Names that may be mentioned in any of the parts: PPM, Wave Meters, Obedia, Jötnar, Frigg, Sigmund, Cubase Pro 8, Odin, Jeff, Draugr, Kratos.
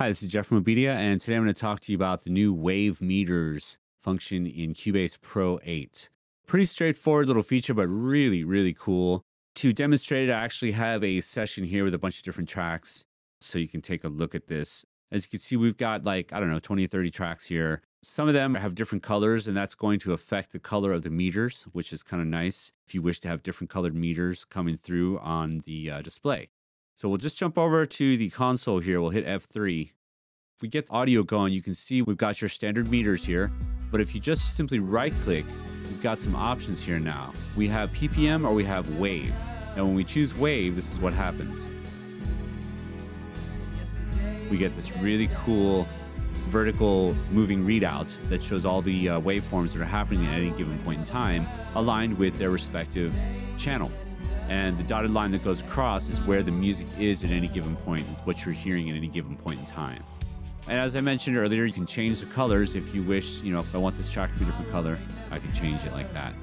Hi, this is Jeff from Obedia, and today I'm going to talk to you about the new Wave Meters function in Cubase Pro 8. Pretty straightforward little feature, but really, really cool. To demonstrate it, I actually have a session here with a bunch of different tracks, so you can take a look at this. As you can see, we've got like, I don't know, 20, 30 tracks here. Some of them have different colors, and that's going to affect the color of the meters, which is kind of nice if you wish to have different colored meters coming through on the display. So we'll just jump over to the console here. We'll hit F3. If we get the audio going, you can see we've got your standard meters here. But if you just simply right click, we've got some options here now. We have PPM or we have wave. And when we choose wave, this is what happens. We get this really cool vertical moving readout that shows all the waveforms that are happening at any given point in time aligned with their respective channel. And the dotted line that goes across is where the music is at any given point, what you're hearing at any given point in time. And as I mentioned earlier, you can change the colors if you wish. You know, if I want this track to be a different color, I can change it like that.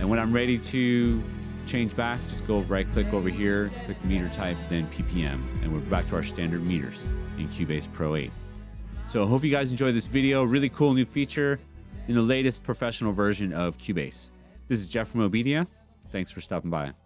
And when I'm ready to change back, just go right click over here, click meter type, then PPM, and we're back to our standard meters in Cubase Pro 8. So I hope you guys enjoyed this video. Really cool new feature in the latest professional version of Cubase. This is Jeff from Obedia. Thanks for stopping by.